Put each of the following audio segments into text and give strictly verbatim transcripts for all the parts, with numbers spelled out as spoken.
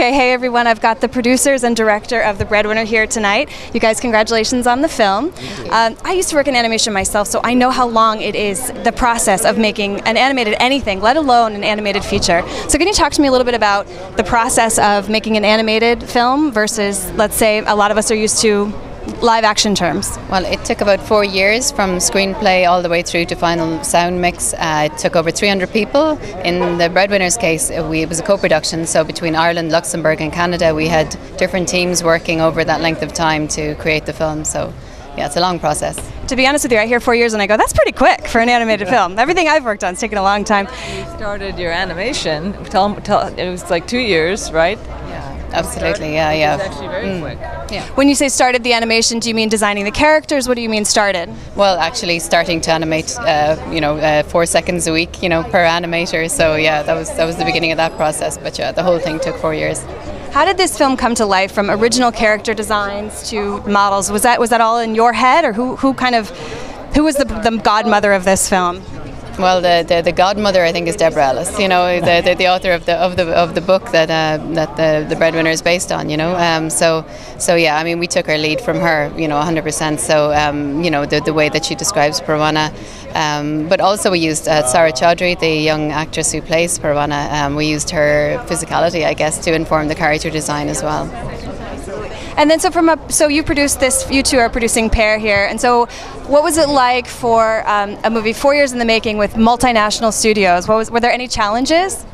Okay, hey everyone, I've got the producers and director of The Breadwinner here tonight. You guys, congratulations on the film. Um, I used to work in animation myself, so I know how long it is, the process of making an animated anything, let alone an animated feature. So can you talk to me a little bit about the process of making an animated film versus, let's say, a lot of us are used to live action terms? Well, it took about four years from screenplay all the way through to final sound mix. Uh, it took over three hundred people. In the Breadwinner's case, we, it was a co-production, so between Ireland, Luxembourg and Canada we had different teams working over that length of time to create the film. So yeah, it's a long process. To be honest with you, I hear four years and I go, that's pretty quick for an animated yeah. film. Everything I've worked on has taken a long time. You started your animation, tell, tell, it was like two years, right? Yeah. Absolutely, yeah, yeah. It's actually very mm. quick. Yeah. When you say started the animation, do you mean designing the characters? What do you mean started? Well, actually starting to animate, uh, you know, uh, four seconds a week, you know, per animator. So yeah, that was that was the beginning of that process. But yeah, the whole thing took four years. How did this film come to life, from original character designs to models? Was that was that all in your head, or who who kind of who was the the godmother of this film? Well, the, the the godmother, I think, is Deborah Ellis. You know, the the, the author of the of the of the book that uh, that the the Breadwinner is based on. You know, um, so so yeah, I mean, we took our lead from her. You know, one hundred percent. So um, you know, the the way that she describes Parvana, um, but also we used uh, Sara Chaudhry, the young actress who plays Parvana. Um, we used her physicality, I guess, to inform the character design as well. And then, so from a so you produced this. You two are a producing pair here, and so. What was it like for um, a movie four years in the making with multinational studios? What was, were there any challenges?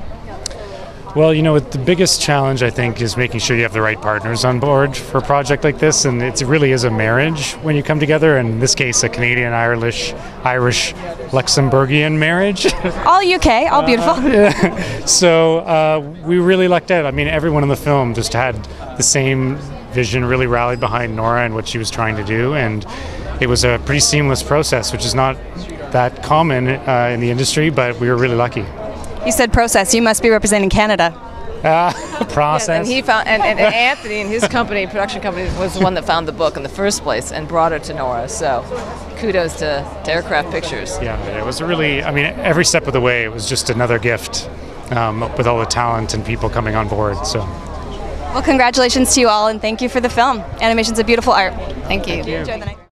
Well, you know, the biggest challenge, I think, is making sure you have the right partners on board for a project like this. And it really is a marriage when you come together. In this case, a Canadian, Irish, Irish, Luxembourgian marriage. All U K, all beautiful. Uh, yeah. So uh, we really lucked out. I mean, everyone in the film just had the same vision, really rallied behind Nora and what she was trying to do. And it was a pretty seamless process, which is not that common uh, in the industry, but we were really lucky. You said process. You must be representing Canada. Uh, process. Yes, and he found, and, and Anthony and his company, production company, was the one that found the book in the first place and brought it to Nora. So kudos to, to Aircraft Pictures. Yeah, it was really, I mean, every step of the way, it was just another gift um, with all the talent and people coming on board. So. Well, congratulations to you all, and thank you for the film. Animation's a beautiful art. Thank you. Thank you. Enjoy the night.